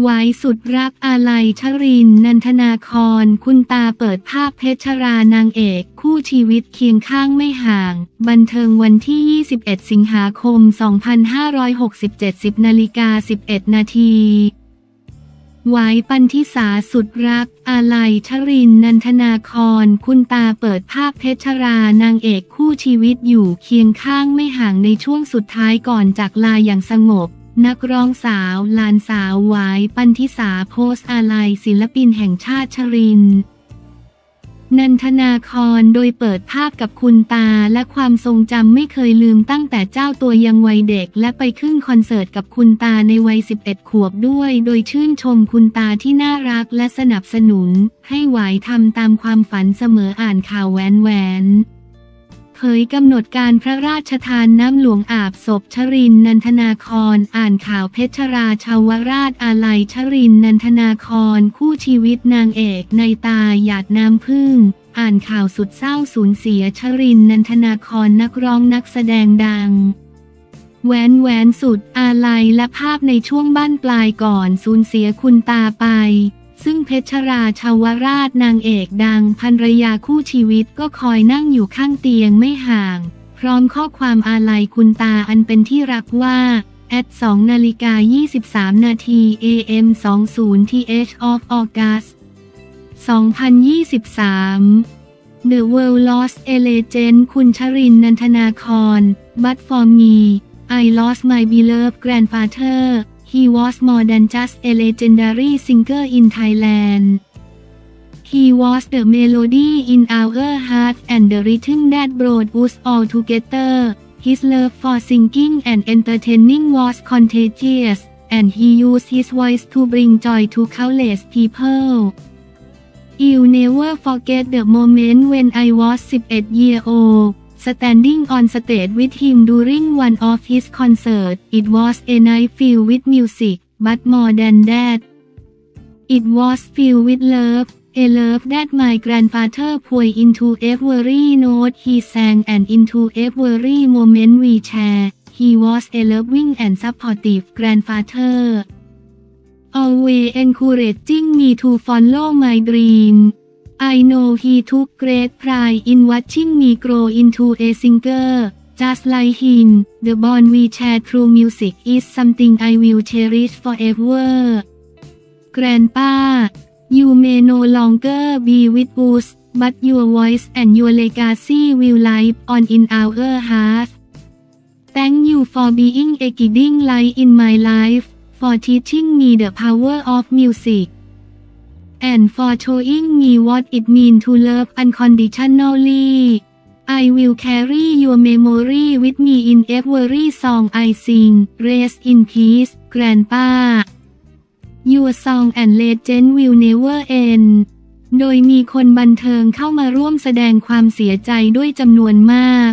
หวายสุดรักอาลัยชรินทร์ นันทนาครคุณตาเปิดภาพเพชรชรานางเอกคู่ชีวิตเคียงข้างไม่ห่างบันเทิงวันที่21สิงหาคม2567 10:11 น.หวาย ปณิสาสุดรักอาลัยชรินทร์ นันทนาครคุณตาเปิดภาพเพชรชรานางเอกคู่ชีวิตอยู่เคียงข้างไม่ห่างในช่วงสุดท้ายก่อนจากลาอย่างสงบนักร้องสาวหลานสาวหวาย ปณิสาโพสต์อาลัยศิลปินแห่งชาติชรินทร์ นันทนาครโดยเปิดภาพกับคุณตาและความทรงจำไม่เคยลืมตั้งแต่เจ้าตัวยังวัยเด็กและไปขึ้นคอนเสิร์ตกับคุณตาในวัย11ขวบด้วยโดยชื่นชมคุณตาที่น่ารักและสนับสนุนให้หวายทำตามความฝันเสมออ่านข่าวแหวนเผยกำหนดการพระราชทานน้ำหลวงอาบศพชรินทร์ นันทนาครอ่านข่าวเพชรชราชวราชอาลัยชรินทร์ นันทนาครคู่ชีวิตนางเอกในตาหยาดน้ำพึ่งอ่านข่าวสุดเศร้าสูญเสียชรินทร์ นันทนาครนักร้องนักแสดงดังแหวนสุดอาลัยและภาพในช่วงบั้นปลายก่อนสูญเสียคุณตาไปซึ่งเพชรชราชวราชนางเอกดังภรรยาคู่ชีวิตก็คอยนั่งอยู่ข้างเตียงไม่ห่างพร้อมข้อความอาลัยคุณตาอันเป็นที่รักว่า @2:23 AM 20th of August 2023The World Lost a Legend คุณชรินทร์ นันทนาคร But for me I lost my beloved grandfather He was more than just a legendary singer in Thailand. He was the melody in our hearts and the rhythm that brought us all together. His love for singing and entertaining was contagious, and he used his voice to bring joy to countless people. I'll never forget the moment when I was 18 years old.Standing on stage with him during one of his concerts, it was a night filled with music, but more than that, it was filled with love, a love that my grandfather poured into every note he sang and into every moment we shared. He was a loving and supportive grandfather, always encouraging me to follow my dream.I know he took great pride in watching me grow into a singer. Just like him, the bond we shared through music is something I will cherish forever. Grandpa, you may no longer be with us, but your voice and your legacy will live on in our hearts. Thank you for being a guiding light in my life, for teaching me the power of music.And for showing me what it means to love unconditionally. I will carry your memory with me in every song I sing. Rest in peace, Grandpa. Your song and legend will never end. โดยมีคนบันเทิงเข้ามาร่วมแสดงความเสียใจด้วยจำนวนมาก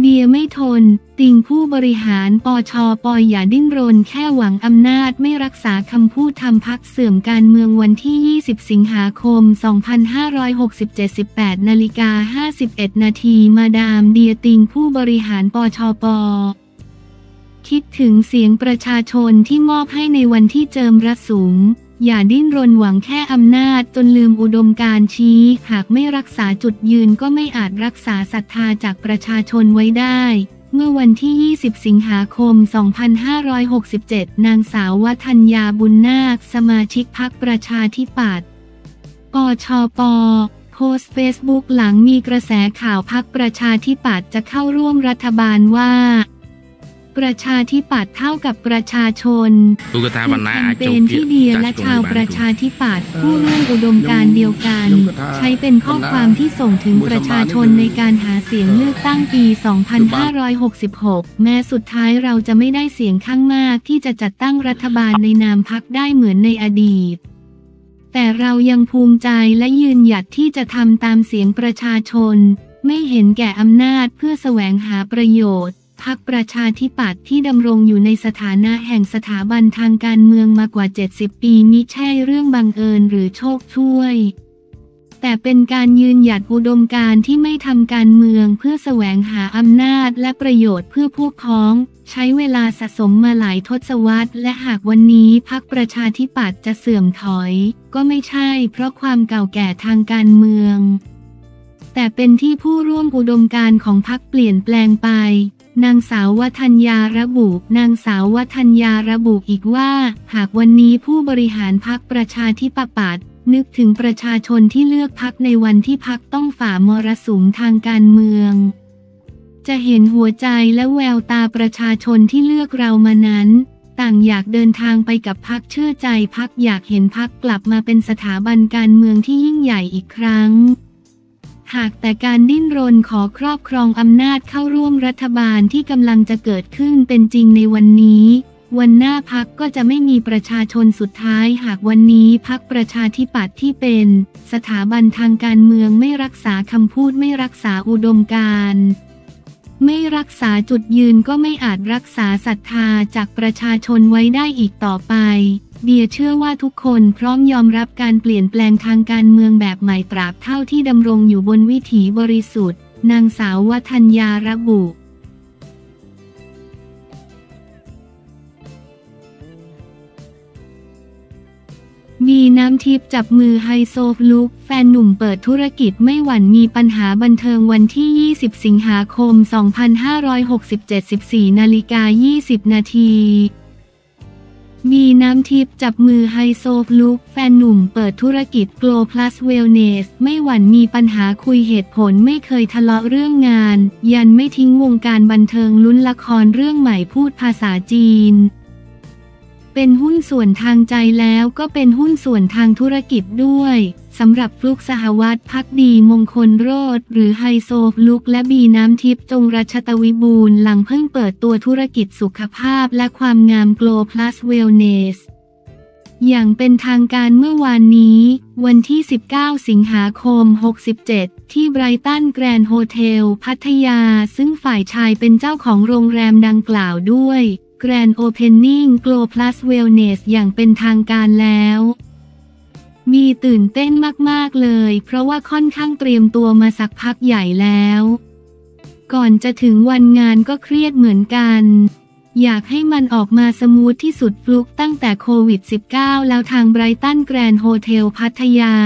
เดียไม่ทนติงผู้บริหารปชป.อย่าดิ้นรนแค่หวังอำนาจไม่รักษาคำพูดทำพรรคเสื่อมการเมืองวันที่20สิงหาคม2567 18:51 น.มาดามเดียติงผู้บริหารปชป.คิดถึงเสียงประชาชนที่มอบให้ในวันที่เจิมระสูงอย่าดิ้นรนหวังแค่อำนาจจนลืมอุดมการณ์ชี้หากไม่รักษาจุดยืนก็ไม่อาจรักษาศรัทธาจากประชาชนไว้ได้เมื่อวันที่20สิงหาคม2567นางสาววทัญญาบุญนาคสมาชิกพรรคประชาธิปัตย์ปชป.โพสต์เฟซบุ๊กหลังมีกระแสข่าวพรรคประชาธิปัตย์จะเข้าร่วมรัฐบาลว่าประชาธิปัตย์เท่ากับประชาชนคือแคมเปญที่เดียและชาวประชาธิปัตย์ผู้ร่วมอุดมการเดียวกันใช้เป็นข้อความที่ส่งถึงประชาชนในการหาเสียงเลือกตั้งปี2566แม้สุดท้ายเราจะไม่ได้เสียงข้างมากที่จะจัดตั้งรัฐบาลในนามพรรคได้เหมือนในอดีตแต่เรายังภูมิใจและยืนหยัดที่จะทำตามเสียงประชาชนไม่เห็นแก่อำนาจเพื่อแสวงหาประโยชน์พรรคประชาธิปัตย์ที่ดำรงอยู่ในสถานะแห่งสถาบันทางการเมืองมากว่า70 ปีมิใช่เรื่องบังเอิญหรือโชคช่วย แต่เป็นการยืนหยัดอุดมการณ์ที่ไม่ทำการเมืองเพื่อแสวงหาอำนาจและประโยชน์เพื่อพวกพ้องใช้เวลาสะสมมาหลายทศวรรษและหากวันนี้พรรคประชาธิปัตย์จะเสื่อมถอยก็ไม่ใช่เพราะความเก่าแก่ทางการเมืองแต่เป็นที่ผู้ร่วมอุดมการณ์ของพรรคเปลี่ยนแปลงไปนางสาววทัญญาระบุอีกว่าหากวันนี้ผู้บริหารพรรคประชาธิปัตย์นึกถึงประชาชนที่เลือกพรรคในวันที่พรรคต้องฝ่ามรสุมทางการเมืองจะเห็นหัวใจและแววตาประชาชนที่เลือกเรามานั้นต่างอยากเดินทางไปกับพรรคเชื่อใจพรรคอยากเห็นพรรคกลับมาเป็นสถาบันการเมืองที่ยิ่งใหญ่อีกครั้งหากแต่การดิ้นรนขอครอบครองอำนาจเข้าร่วมรัฐบาลที่กำลังจะเกิดขึ้นเป็นจริงในวันนี้วันหน้าพรรคก็จะไม่มีประชาชนสุดท้ายหากวันนี้พรรคประชาธิปัตย์ที่เป็นสถาบันทางการเมืองไม่รักษาคำพูดไม่รักษาอุดมการณ์ไม่รักษาจุดยืนก็ไม่อาจรักษาศรัทธาจากประชาชนไว้ได้อีกต่อไปเดียเชื่อว่าทุกคนพร้อมยอมรับการเปลี่ยนแปลงทางการเมืองแบบใหม่ตราบเท่าที่ดำรงอยู่บนวิถีบริสุทธิ์นางสาววทัญญาระบุบีน้ำทิพย์จับมือไฮโซลุคแฟนหนุ่มเปิดธุรกิจไม่หวั่นมีปัญหาบันเทิงวันที่20สิงหาคม 2567 14:20 น.บีน้ำทิพย์จับมือไฮโซลุคแฟนหนุ่มเปิดธุรกิจโกลพลัสเวลเนสไม่หวั่นมีปัญหาคุยเหตุผลไม่เคยทะเลาะเรื่องงานยันไม่ทิ้งวงการบันเทิงลุ้นละครเรื่องใหม่พูดภาษาจีนเป็นหุ้นส่วนทางใจแล้วก็เป็นหุ้นส่วนทางธุรกิจด้วยสำหรับฟลุกสหวัฒน์ภักดีมงคลโรจน์หรือไฮโซฟลุกและบีน้ำทิพย์จงรัชตวิบูลย์หลังเพิ่งเปิดตัวธุรกิจสุขภาพและความงาม Glow Plus Wellness อย่างเป็นทางการเมื่อวานนี้วันที่19สิงหาคม67ที่ไบรตันแกรนด์โฮเทลพัทยาซึ่งฝ่ายชายเป็นเจ้าของโรงแรมดังกล่าวด้วยGrand Opening Glow Plus Wellness อย่างเป็นทางการแล้วมีตื่นเต้นมากๆเลยเพราะว่าค่อนข้างเตรียมตัวมาสักพักใหญ่แล้วก่อนจะถึงวันงานก็เครียดเหมือนกันอยากให้มันออกมาสมูทที่สุดฟลุกตั้งแต่โควิด -19 แล้วทาง Brighton Grand Hotel พัทยา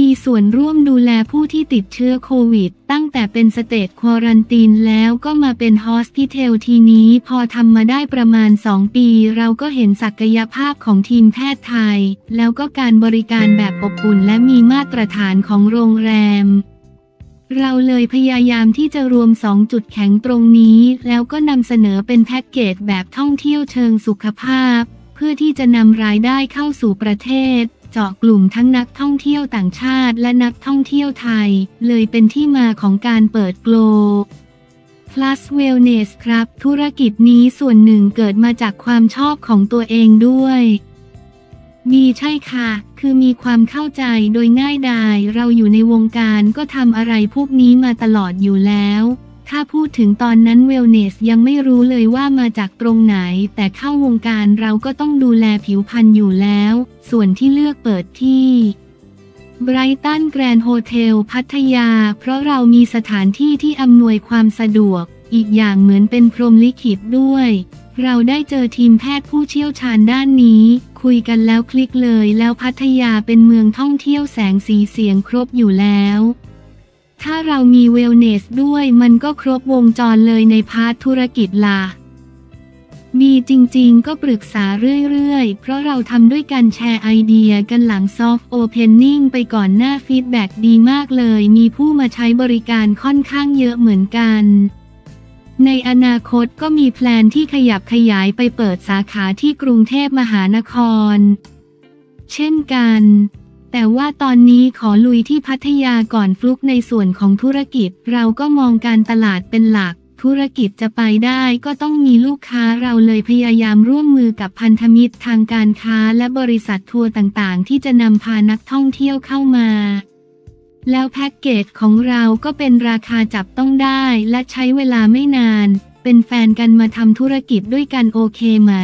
มีส่วนร่วมดูแลผู้ที่ติดเชื้อโควิดตั้งแต่เป็นสเตจควอรันตีนแล้วก็มาเป็นฮอสพิเทลทีนี้พอทำมาได้ประมาณ2ปีเราก็เห็นศักยภาพของทีมแพทย์ไทยแล้วก็การบริการแบบอบอุ่นและมีมาตรฐานของโรงแรมเราเลยพยายามที่จะรวม2จุดแข็งตรงนี้แล้วก็นำเสนอเป็นแพ็กเกจแบบท่องเที่ยวเชิงสุขภาพเพื่อที่จะนำรายได้เข้าสู่ประเทศเจาะกลุ่มทั้งนักท่องเที่ยวต่างชาติและนักท่องเที่ยวไทยเลยเป็นที่มาของการเปิดโกลPlus Wellness ครับธุรกิจนี้ส่วนหนึ่งเกิดมาจากความชอบของตัวเองด้วยมีใช่ค่ะคือมีความเข้าใจโดยง่ายดายเราอยู่ในวงการก็ทำอะไรพวกนี้มาตลอดอยู่แล้วถ้าพูดถึงตอนนั้น Wellness ยังไม่รู้เลยว่ามาจากตรงไหนแต่เข้าวงการเราก็ต้องดูแลผิวพรรณอยู่แล้วส่วนที่เลือกเปิดที่ Brighton Grand Hotel พัทยาเพราะเรามีสถานที่ที่อำนวยความสะดวกอีกอย่างเหมือนเป็นพรหมลิขิตด้วยเราได้เจอทีมแพทย์ผู้เชี่ยวชาญด้านนี้คุยกันแล้วคลิกเลยแล้วพัทยาเป็นเมืองท่องเที่ยวแสงสีเสียงครบอยู่แล้วถ้าเรามีเวลเนสด้วยมันก็ครบวงจรเลยในพาร์ทธุรกิจล่ะมีจริงๆก็ปรึกษาเรื่อยๆเพราะเราทำด้วยกันแชร์ไอเดียกันหลังซอฟต์โอเพนนิ่งไปก่อนหน้าฟีดแบ็กดีมากเลยมีผู้มาใช้บริการค่อนข้างเยอะเหมือนกันในอนาคตก็มีแพลนที่ขยับขยายไปเปิดสาขาที่กรุงเทพมหานครเช่นกันแต่ว่าตอนนี้ขอลุยที่พัทยาก่อนฟลุกในส่วนของธุรกิจเราก็มองการตลาดเป็นหลักธุรกิจจะไปได้ก็ต้องมีลูกค้าเราเลยพยายามร่วมมือกับพันธมิตรทางการค้าและบริษัททัวร์ต่างๆที่จะนำพานักท่องเที่ยวเข้ามาแล้วแพ็กเกจของเราก็เป็นราคาจับต้องได้และใช้เวลาไม่นานเป็นแฟนกันมาทำธุรกิจด้วยกันโอเคไหม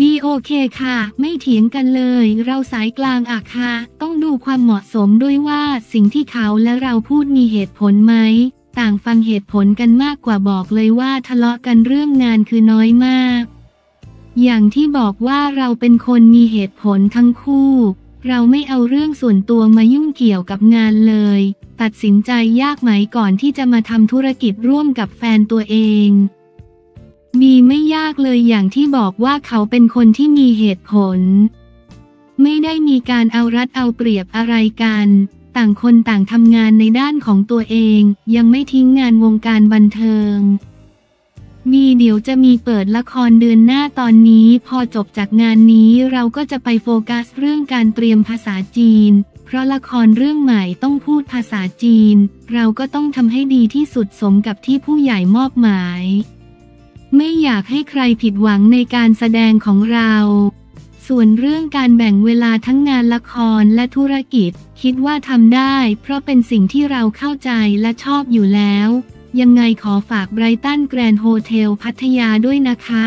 ดีโอเคค่ะไม่เถียงกันเลยเราสายกลางอะค่ะต้องดูความเหมาะสมด้วยว่าสิ่งที่เขาและเราพูดมีเหตุผลไหมต่างฟังเหตุผลกันมากกว่าบอกเลยว่าทะเลาะกันเรื่องงานคือน้อยมากอย่างที่บอกว่าเราเป็นคนมีเหตุผลทั้งคู่เราไม่เอาเรื่องส่วนตัวมายุ่งเกี่ยวกับงานเลยตัดสินใจยากไหมก่อนที่จะมาทำธุรกิจร่วมกับแฟนตัวเองมีไม่ยากเลยอย่างที่บอกว่าเขาเป็นคนที่มีเหตุผลไม่ได้มีการเอารัดเอาเปรียบอะไรกันต่างคนต่างทำงานในด้านของตัวเองยังไม่ทิ้งงานวงการบันเทิงมีเดี๋ยวจะมีเปิดละครเดือนหน้าตอนนี้พอจบจากงานนี้เราก็จะไปโฟกัสเรื่องการเตรียมภาษาจีนเพราะละครเรื่องใหม่ต้องพูดภาษาจีนเราก็ต้องทำให้ดีที่สุดสมกับที่ผู้ใหญ่มอบหมายไม่อยากให้ใครผิดหวังในการแสดงของเราส่วนเรื่องการแบ่งเวลาทั้งงานละครและธุรกิจคิดว่าทำได้เพราะเป็นสิ่งที่เราเข้าใจและชอบอยู่แล้วยังไงขอฝากไบรตันแกรนด์โฮเทลพัทยาด้วยนะคะ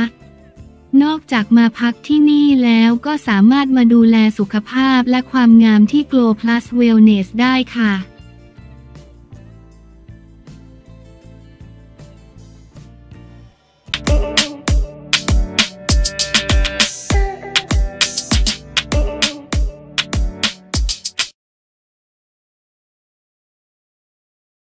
นอกจากมาพักที่นี่แล้วก็สามารถมาดูแลสุขภาพและความงามที่ Glow Plus Wellness ได้ค่ะ